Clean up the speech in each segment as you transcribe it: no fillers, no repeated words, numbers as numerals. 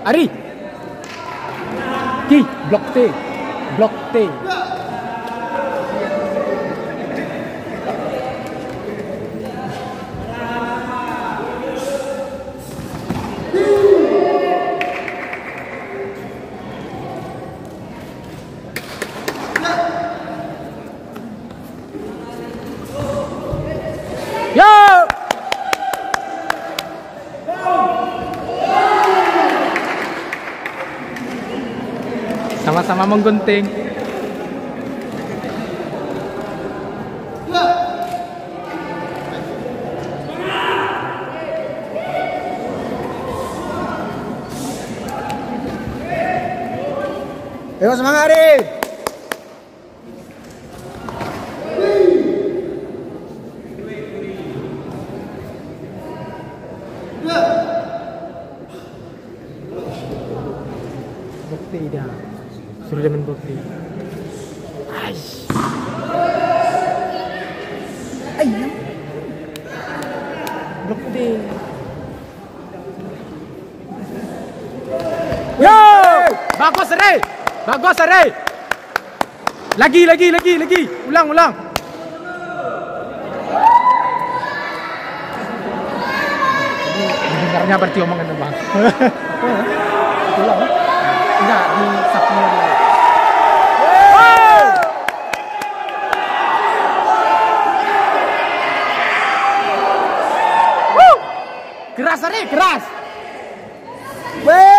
Ari. Ki, block T. Block T. Sama-sama menggunting. Ayo semangat, Ari! Bagus, Ray. Bagus, Ray. Lagi. Ulang. Dengarnya berarti omongan Bang. Ulang. Enggak, di subnya. Woo! Keras, Ray, keras. Wey!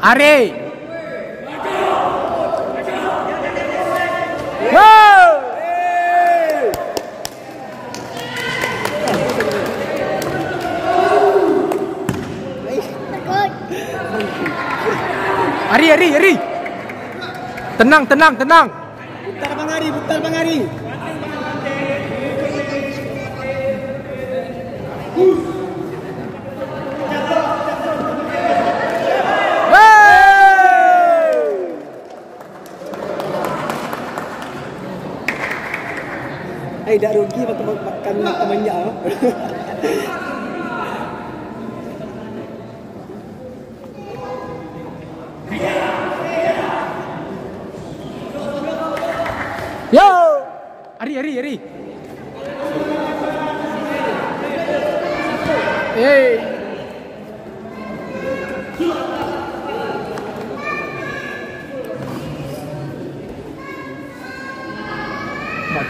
Ari. Wow. Ari. Tenang. Putar Bang Ari. Ay, dah rugi waktu makan temannya. Yo! Ari. Hey.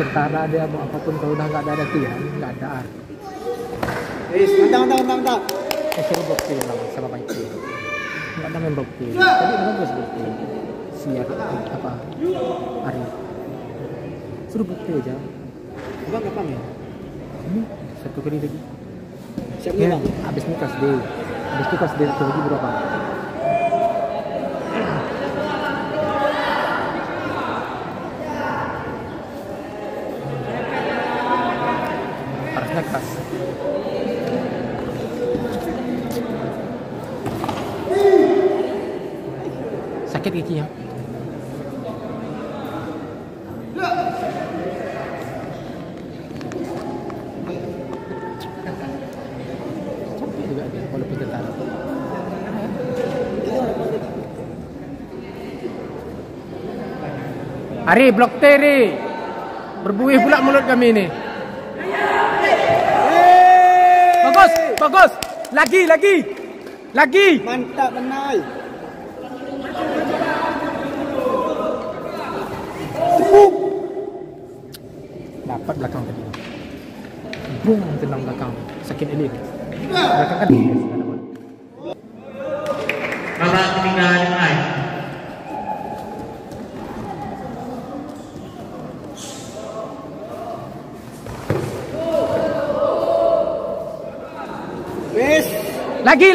Tentara dia mau apapun kalau udah nggak ada tuh ya nggak ada arti. Mantap. Seru bukti lah sama Panji. Nggak ada main bukti. Tadi bagus bukti. Siap apa? Ari. Seru bukti aja. Abang kapan ya? Satu kali lagi. Siap ya, bang. Abis ni kelas D. Abis tu kelas D satu lagi berapa? Sakit giginya. Capek juga dia kalau pergi tentara. Ari, blok teri. Berbuih pula mulut kami ini. Bagus. Lagi. Mantap benar. Dapat belakang tadi. Boom, tenang belakang. Sakit elit. Belakang kan. Babak ketiga dimulai. Laki!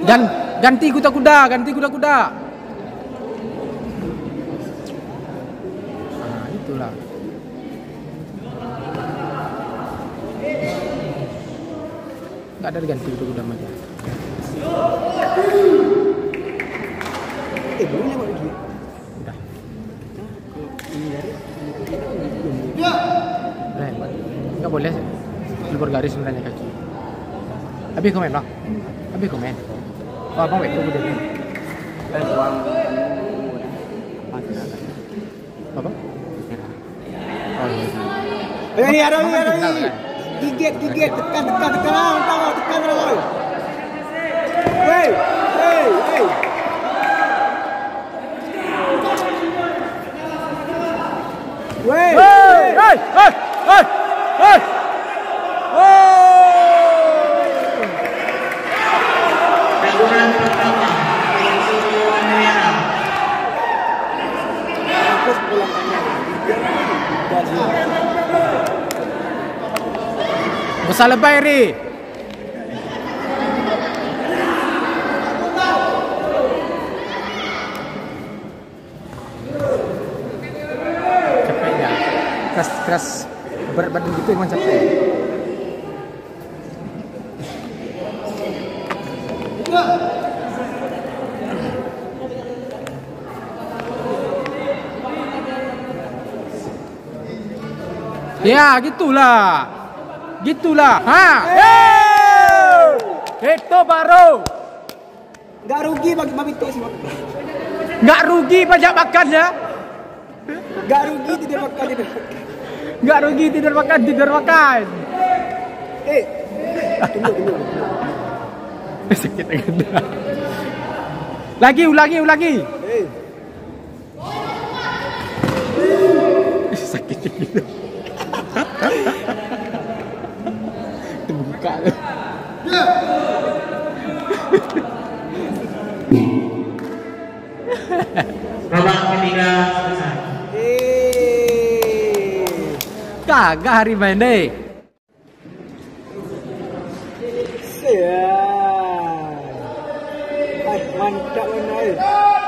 Dan ganti kuda-kuda, Nah, itulah. Enggak ada ganti kuda-kuda aja. Boleh buat lagi. Udah. Enggak boleh libur garis sebenarnya kaki. Habis komen, Bang. Wah, Bang, itu udah ini. Apa? Ini ada ini. Gigit, tekan. Hei. Besar lebay ni. Capeknya, keras berat badan gitu memang capek. Ya, gitulah. Itu baru enggak rugi bagi babi tok sih. Enggak rugi pajak makannya. Enggak rugi tidur makan. Tunggu. Sakit tangan. Ulangi. Sakit gitu. Buka tu. Babak ketiga. Kagak hari main deh. Siap. Mantap main.